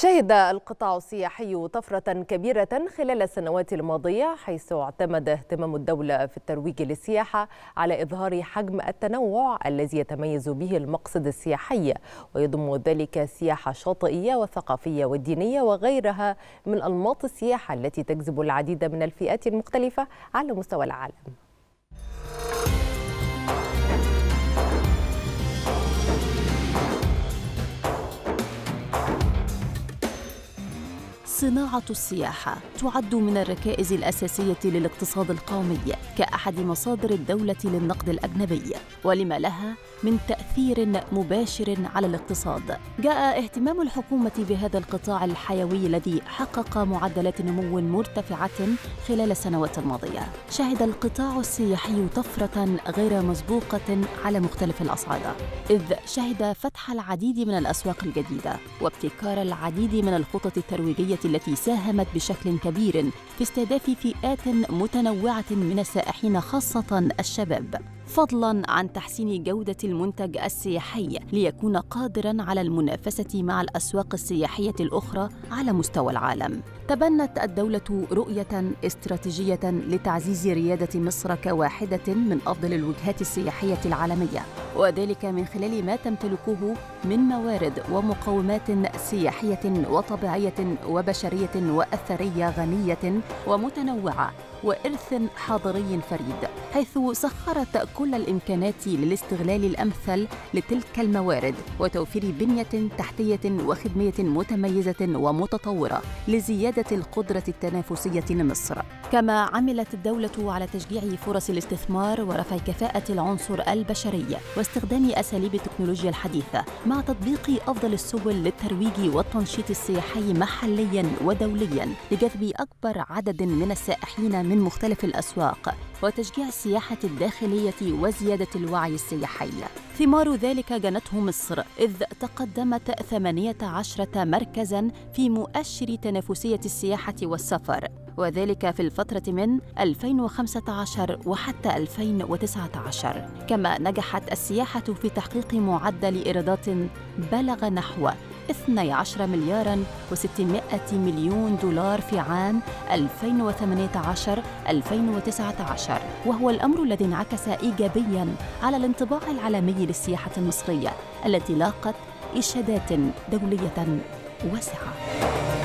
شهد القطاع السياحي طفرة كبيرة خلال السنوات الماضية، حيث اعتمد اهتمام الدولة في الترويج للسياحة على إظهار حجم التنوع الذي يتميز به المقصد السياحي، ويضم ذلك سياحة شاطئية وثقافية ودينية وغيرها من أنماط السياحة التي تجذب العديد من الفئات المختلفة على مستوى العالم. صناعة السياحة تعد من الركائز الأساسية للاقتصاد القومي كأحد مصادر الدولة للنقد الأجنبي، ولما لها من تأثير مباشر على الاقتصاد. جاء اهتمام الحكومة بهذا القطاع الحيوي الذي حقق معدلات نمو مرتفعة خلال السنوات الماضية. شهد القطاع السياحي طفرة غير مسبوقة على مختلف الأصعدة، إذ شهد فتح العديد من الأسواق الجديدة وابتكار العديد من الخطط الترويجية التي ساهمت بشكل كبير في استهداف فئات متنوعة من السائحين، خاصة الشباب، فضلاً عن تحسين جودة المنتج السياحي ليكون قادراً على المنافسة مع الأسواق السياحية الأخرى على مستوى العالم. تبنت الدولة رؤية استراتيجية لتعزيز ريادة مصر كواحدة من أفضل الوجهات السياحية العالمية، وذلك من خلال ما تمتلكه من موارد ومقومات سياحية وطبيعية وبشرية وأثرية غنية ومتنوعة وإرث حضاري فريد، حيث سخرت كل الإمكانات للاستغلال الأمثل لتلك الموارد وتوفير بنية تحتية وخدمية متميزة ومتطورة لزيادة القدرة التنافسية لمصر. كما عملت الدولة على تشجيع فرص الاستثمار ورفع كفاءة العنصر البشري واستخدام أساليب التكنولوجيا الحديثة مع تطبيق أفضل السبل للترويج والتنشيط السياحي محلياً ودولياً لجذب أكبر عدد من السائحين من مختلف الأسواق وتشجيع السياحة الداخلية وزيادة الوعي السياحي. ثمار ذلك جنته مصر، إذ تقدمت 18 مركزاً في مؤشر تنافسية السياحة والسفر، وذلك في الفترة من 2015 وحتى 2019. كما نجحت السياحة في تحقيق معدل إيرادات بلغ نحو 12 ملياراً و600 مليون دولار في عام 2018-2019، وهو الأمر الذي انعكس إيجابياً على الانطباع العالمي للسياحة المصرية التي لاقت إشادات دولية واسعة.